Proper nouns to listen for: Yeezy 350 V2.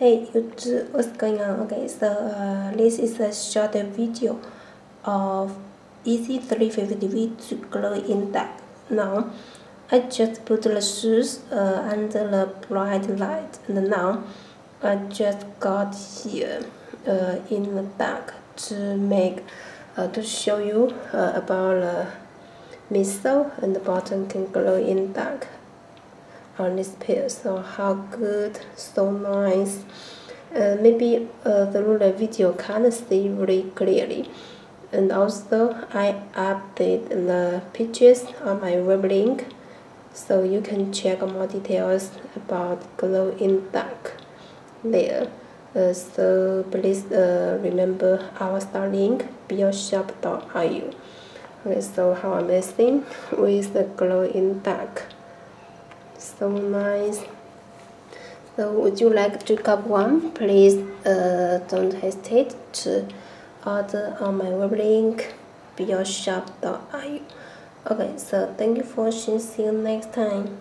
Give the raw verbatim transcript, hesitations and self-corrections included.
Hey YouTube, what's going on? Okay, so uh, this is a short video of Yeezy three fifty V two glow in dark. Now, I just put the shoes uh, under the bright light, and now I just got here uh, in the dark to make uh, to show you uh, about the midsole and the bottom can glow in dark on this pair. So how good, so nice. Uh, maybe uh, through the video can't see really clearly, and also I update the pictures on my web link, so you can check more details about glow in dark there. Uh, so please uh, remember our store link, bioshop dot I U. Okay, so how amazing with the glow in dark. So nice. So would you like to cop one? Please uh, don't hesitate to order on my web link, bioshop dot I U. Okay, so thank you for watching. See you next time.